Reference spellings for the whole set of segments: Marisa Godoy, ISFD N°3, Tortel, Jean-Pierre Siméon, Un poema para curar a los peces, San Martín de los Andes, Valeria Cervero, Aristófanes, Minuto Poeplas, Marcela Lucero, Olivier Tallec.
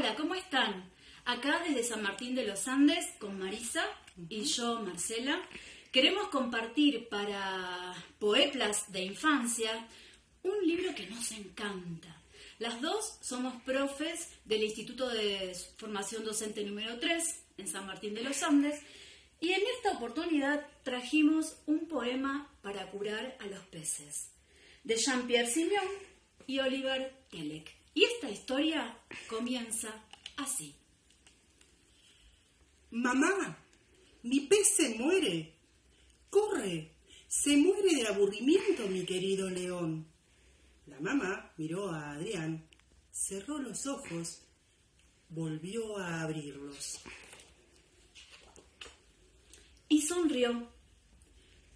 Hola, ¿cómo están? Acá desde San Martín de los Andes con Marisa y yo, Marcela. Queremos compartir para Poeplas de Infancia un libro que nos encanta. Las dos somos profes del Instituto de Formación Docente número 3 en San Martín de los Andes y en esta oportunidad trajimos Un poema para curar a los peces de Jean-Pierre Siméon y Olivier Tallec. Y esta historia comienza así. Mamá, mi pez se muere. Corre, se muere de aburrimiento, mi querido león. La mamá miró a Adrián, cerró los ojos, volvió a abrirlos. Y sonrió.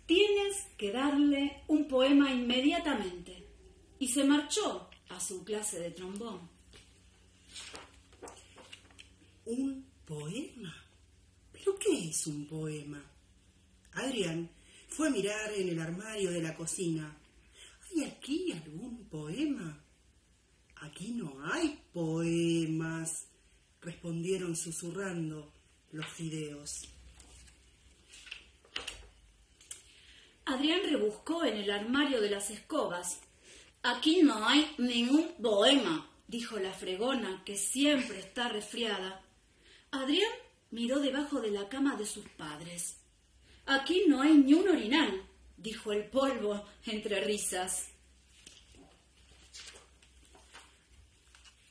Tienes que darle un poema inmediatamente. Y se marchó a su clase de trombón. ¿Un poema? ¿Pero qué es un poema? Adrián fue a mirar en el armario de la cocina. ¿Hay aquí algún poema? Aquí no hay poemas, respondieron susurrando los fideos. Adrián rebuscó en el armario de las escobas. Aquí no hay ningún poema, dijo la fregona, que siempre está resfriada. Adrián miró debajo de la cama de sus padres. Aquí no hay ni un orinal, dijo el polvo entre risas.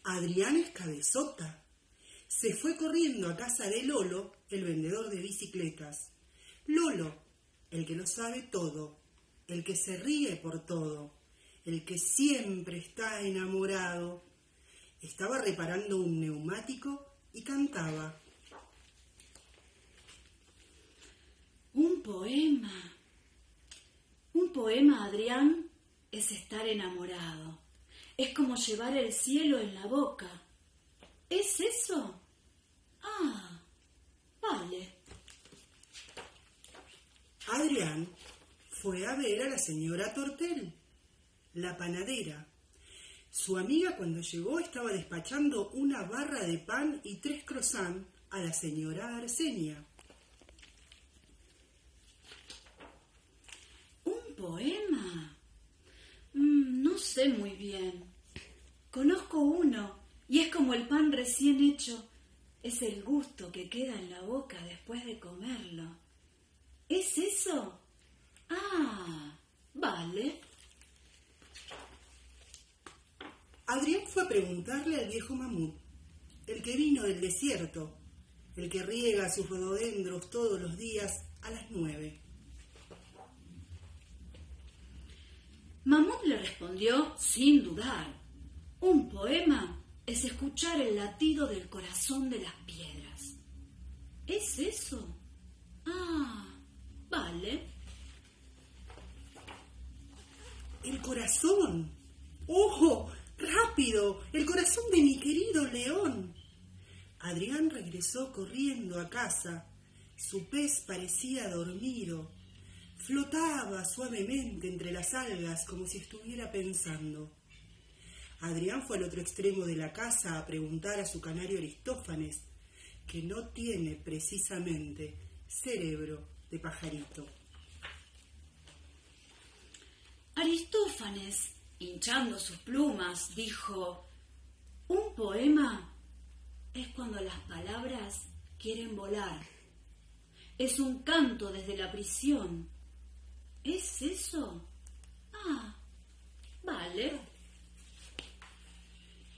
Adrián es cabezota. Se fue corriendo a casa de Lolo, el vendedor de bicicletas. Lolo, el que lo sabe todo, el que se ríe por todo, el que siempre está enamorado. Estaba reparando un neumático y cantaba. Un poema. Un poema, Adrián, es estar enamorado. Es como llevar el cielo en la boca. ¿Es eso? Ah, vale. Adrián fue a ver a la señora Tortel, la panadera. Su amiga, cuando llegó, estaba despachando una barra de pan y 3 croissants a la señora Arsenia. ¿Un poema? No sé muy bien. Conozco uno y es como el pan recién hecho. Es el gusto que queda en la boca después de comerlo. ¿Es eso? Ah, vale. Adrián fue a preguntarle al viejo mamut, el que vino del desierto, el que riega sus rododendros todos los días a las 9. Mamut le respondió sin dudar. Un poema es escuchar el latido del corazón de las piedras. ¿Es eso? Ah, vale. El corazón. ¡Ojo! ¡Rápido! ¡El corazón de mi querido león! Adrián regresó corriendo a casa. Su pez parecía dormido. Flotaba suavemente entre las algas como si estuviera pensando. Adrián fue al otro extremo de la casa a preguntar a su canario Aristófanes, que no tiene precisamente cerebro de pajarito. Aristófanes, hinchando sus plumas, dijo: un poema es cuando las palabras quieren volar. Es un canto desde la prisión. ¿Es eso? Ah, vale.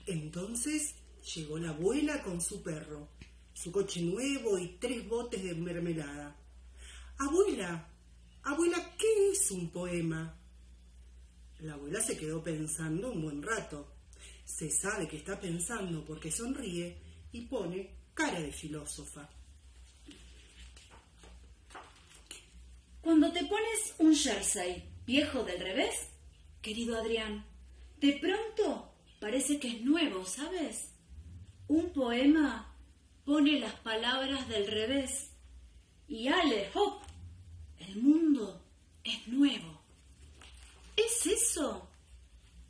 Entonces llegó la abuela con su perro, su coche nuevo y 3 botes de mermelada. Abuela, abuela, ¿qué es un poema? La abuela se quedó pensando un buen rato. Se sabe que está pensando porque sonríe y pone cara de filósofa. Cuando te pones un jersey viejo del revés, querido Adrián, de pronto parece que es nuevo, ¿sabes? Un poema pone las palabras del revés. Y ale, hop, el mundo es nuevo. ¿Es eso?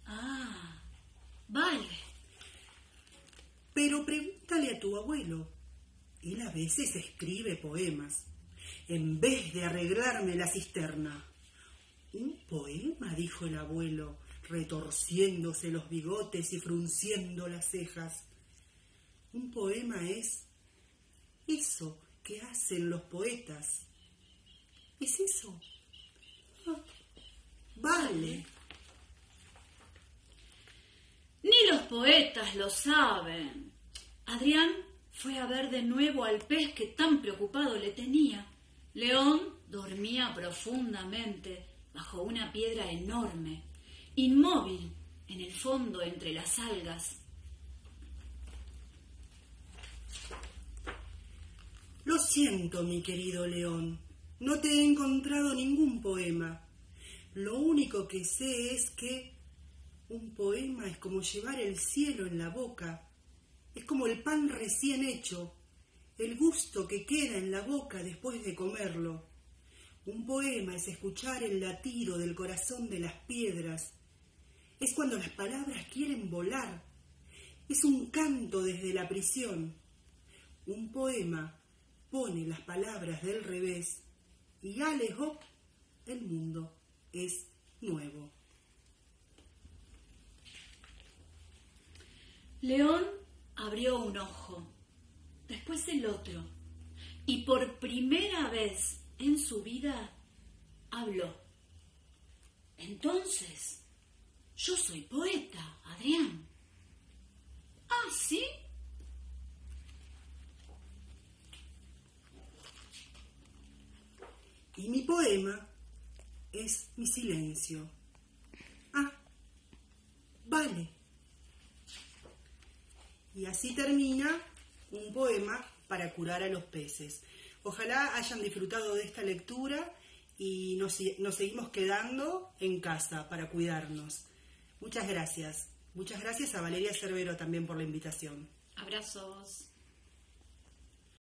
Ah, vale. Pero pregúntale a tu abuelo. Él a veces escribe poemas. En vez de arreglarme la cisterna. Un poema, dijo el abuelo, retorciéndose los bigotes y frunciendo las cejas. Un poema es eso que hacen los poetas. ¿Es eso? Ah, vale. Ni los poetas lo saben. Adrián fue a ver de nuevo al pez que tan preocupado le tenía. León dormía profundamente bajo una piedra enorme, inmóvil en el fondo entre las algas. Lo siento, mi querido León, no te he encontrado ningún poema. Lo único que sé es que un poema es como llevar el cielo en la boca, es como el pan recién hecho, el gusto que queda en la boca después de comerlo. Un poema es escuchar el latido del corazón de las piedras. Es cuando las palabras quieren volar. Es un canto desde la prisión. Un poema pone las palabras del revés y alejó el mundo. Es nuevo. León abrió un ojo, después el otro, y por primera vez en su vida habló. Entonces, yo soy poeta, Adrián. ¿Ah, sí? Y mi poema es mi silencio. Ah, vale. Y así termina un poema para curar a los peces. Ojalá hayan disfrutado de esta lectura y nos seguimos quedando en casa para cuidarnos. Muchas gracias. Muchas gracias a Valeria Cervero también por la invitación. Abrazos.